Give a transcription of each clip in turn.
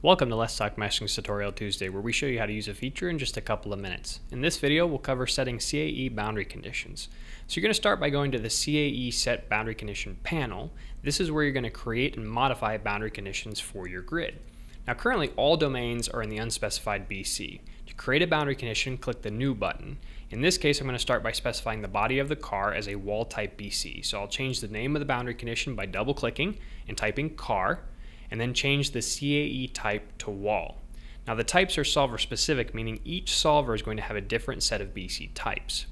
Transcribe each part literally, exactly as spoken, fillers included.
Welcome to Let's Talk Meshing's Tutorial Tuesday, where we show you how to use a feature in just a couple of minutes. In this video, we'll cover setting C A E boundary conditions. So you're going to start by going to the C A E Set Boundary Condition panel. This is where you're going to create and modify boundary conditions for your grid. Now currently, all domains are in the unspecified B C. To create a boundary condition, click the New button. In this case, I'm going to start by specifying the body of the car as a wall type B C. So I'll change the name of the boundary condition by double-clicking and typing car, and then change the C A E type to wall. Now the types are solver specific, meaning each solver is going to have a different set of B C types.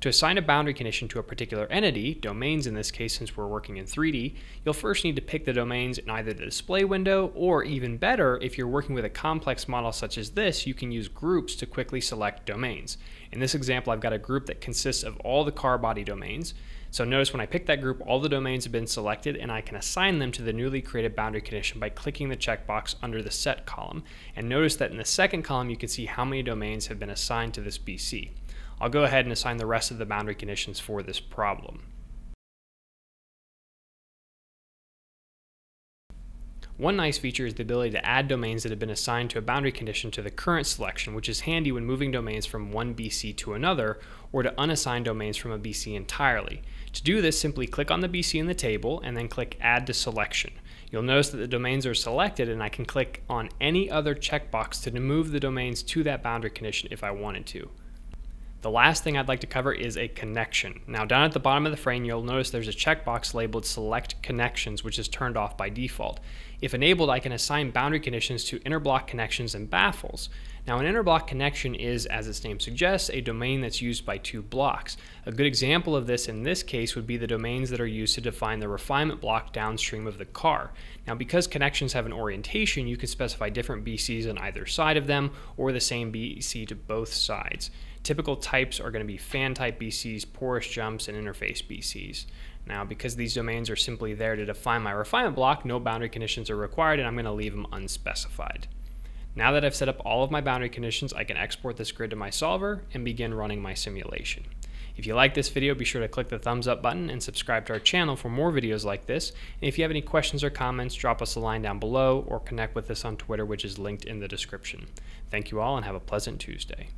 To assign a boundary condition to a particular entity, domains in this case, since we're working in three D, you'll first need to pick the domains in either the display window, or even better, if you're working with a complex model such as this, you can use groups to quickly select domains. In this example, I've got a group that consists of all the car body domains. So notice when I pick that group, all the domains have been selected, and I can assign them to the newly created boundary condition by clicking the checkbox under the set column. And notice that in the second column, you can see how many domains have been assigned to this B C. I'll go ahead and assign the rest of the boundary conditions for this problem. One nice feature is the ability to add domains that have been assigned to a boundary condition to the current selection, which is handy when moving domains from one B C to another, or to unassign domains from a B C entirely. To do this, simply click on the B C in the table and then click Add to Selection. You'll notice that the domains are selected, and I can click on any other checkbox to move the domains to that boundary condition if I wanted to. The last thing I'd like to cover is a connection. Now down at the bottom of the frame, you'll notice there's a checkbox labeled Select Connections, which is turned off by default. If enabled, I can assign boundary conditions to interblock connections and baffles. Now an interblock connection is, as its name suggests, a domain that's used by two blocks. A good example of this in this case would be the domains that are used to define the refinement block downstream of the car. Now because connections have an orientation, you can specify different B Cs on either side of them, or the same B C to both sides. Typical types are going to be fan type B Cs, porous jumps, and interface B Cs. Now, because these domains are simply there to define my refinement block, no boundary conditions are required, and I'm going to leave them unspecified. Now that I've set up all of my boundary conditions, I can export this grid to my solver and begin running my simulation. If you like this video, be sure to click the thumbs up button and subscribe to our channel for more videos like this. And if you have any questions or comments, drop us a line down below or connect with us on Twitter, which is linked in the description. Thank you all and have a pleasant Tuesday.